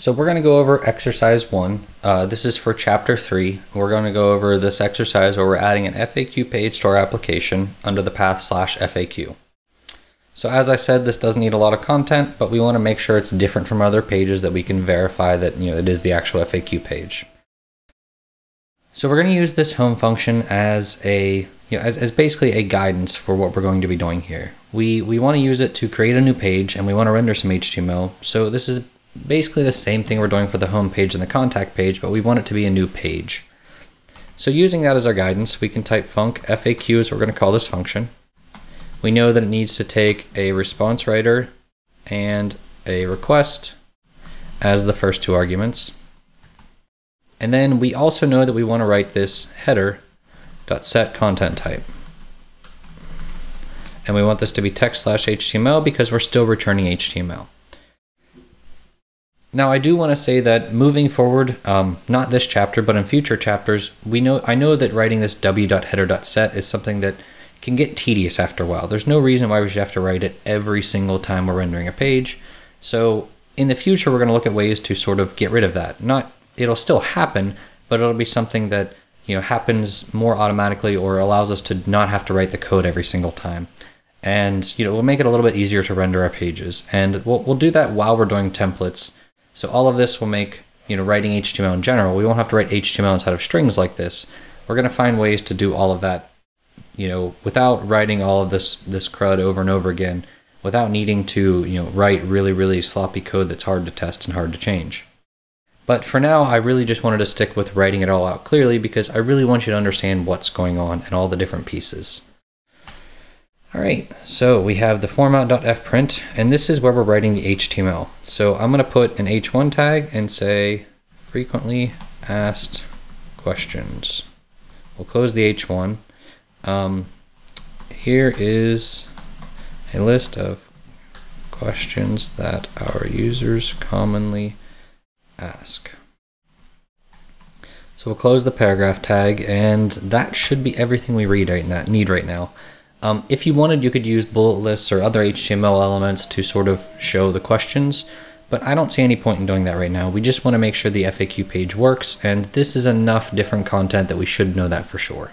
So we're going to go over exercise 1. This is for chapter 3. We're going to go over this exercise where we're adding an FAQ page to our application under the path/FAQ. So as I said, this does need a lot of content, but we want to make sure it's different from other pages that we can verify that it is the actual FAQ page. So we're going to use this home function as a as basically a guidance for what we're going to be doing here. We want to use it to create a new page, and we want to render some HTML. So this is basically the same thing we're doing for the home page and the contact page, but we want it to be a new page. So using that as our guidance, we can type func FAQ is what we're going to call this function. We know that it needs to take a response writer and a request as the first two arguments. And then we also know that we want to write this header.set content type. And we want this to be text/HTML because we're still returning HTML. Now I do want to say that moving forward, not this chapter, but in future chapters, I know that writing this w.header.set is something that can get tedious after a while. There's no reason why we should have to write it every single time we're rendering a page. So in the future, we're going to look at ways to sort of get rid of that. It'll still happen, but it'll be something that happens more automatically or allows us to not have to write the code every single time. And we'll make it a little bit easier to render our pages. And we'll do that while we're doing templates. So all of this will make writing HTML in general. We won't have to write HTML inside of strings like this. We're going to find ways to do all of that without writing all of this crud over and over again, without needing to write really, really sloppy code that's hard to test and hard to change. But for now, I really just wanted to stick with writing it all out clearly because I really want you to understand what's going on and all the different pieces. All right, so we have the format.fprint, and this is where we're writing the HTML. So I'm going to put an h1 tag and say frequently asked questions. We'll close the h1. Here is a list of questions that our users commonly ask. So we'll close the paragraph tag, and that should be everything we need right now. If you wanted, you could use bullet lists or other HTML elements to sort of show the questions, but I don't see any point in doing that right now. We just want to make sure the FAQ page works, and this is enough different content that we should know that for sure.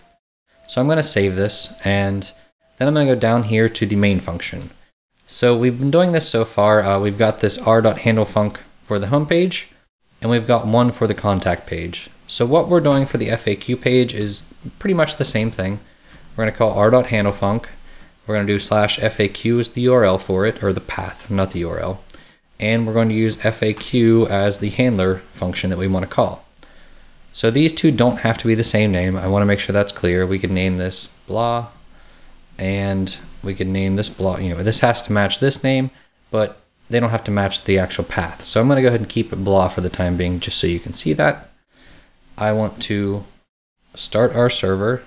So I'm going to save this, and then I'm going to go down here to the main function. So we've been doing this so far. We've got this r.handlefunc for the home page, and we've got one for the contact page. So what we're doing for the FAQ page is pretty much the same thing. We're going to call r.handlefunc. We're going to do /FAQ as the URL for it, or the path, not the URL. And we're going to use FAQ as the handler function that we want to call. So these two don't have to be the same name. I want to make sure that's clear. We could name this blah, and we could name this blah. This has to match this name, but they don't have to match the actual path. So I'm going to go ahead and keep it blah for the time being, just so you can see that. I want to start our server,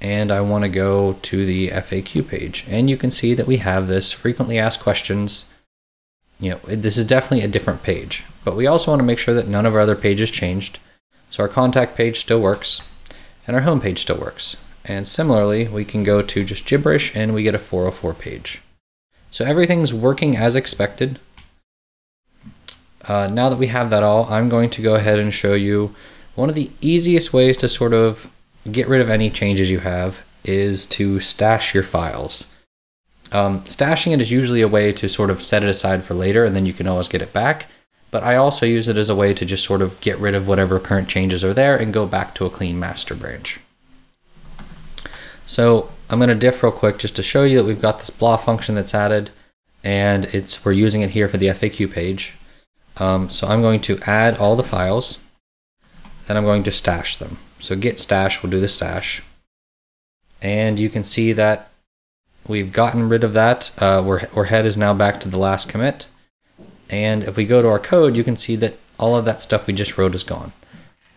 and I want to go to the FAQ page. And you can see that we have this frequently asked questions. This is definitely a different page, but we also want to make sure that none of our other pages changed. So our contact page still works, and our home page still works. And similarly, we can go to just gibberish, and we get a 404 page. So everything's working as expected. Now that we have that all, I'm going to go ahead and show you one of the easiest ways to sort of get rid of any changes you have is to stash your files. Stashing it is usually a way to sort of set it aside for later, and then you can always get it back. But I also use it as a way to just sort of get rid of whatever current changes are there and go back to a clean master branch. So I'm going to diff real quick just to show you that we've got this blah function that's added, and we're using it here for the FAQ page. So I'm going to add all the files, then I'm going to stash them. So git stash will do the stash, and you can see that we've gotten rid of that. Our head is now back to the last commit. And if we go to our code, you can see that all of that stuff we just wrote is gone.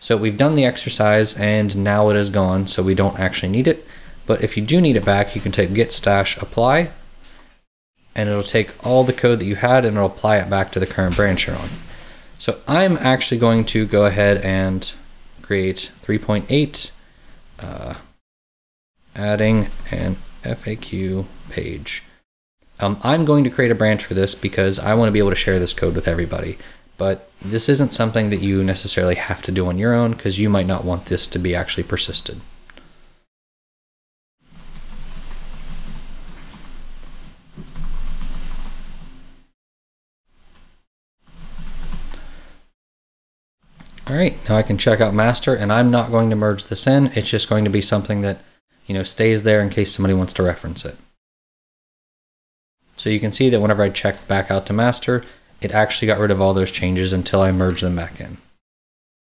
So we've done the exercise, and now it is gone, so we don't actually need it. But if you do need it back, you can type git stash apply, and it'll take all the code that you had, and it'll apply it back to the current branch you're on. So I'm actually going to go ahead and create 3.8, adding an FAQ page. I'm going to create a branch for this because I want to be able to share this code with everybody. But this isn't something that you necessarily have to do on your own, because you might not want this to be actually persisted. All right, now I can check out master, and I'm not going to merge this in. It's just going to be something that, you know, stays there in case somebody wants to reference it. So you can see that whenever I checked back out to master, it actually got rid of all those changes until I merged them back in.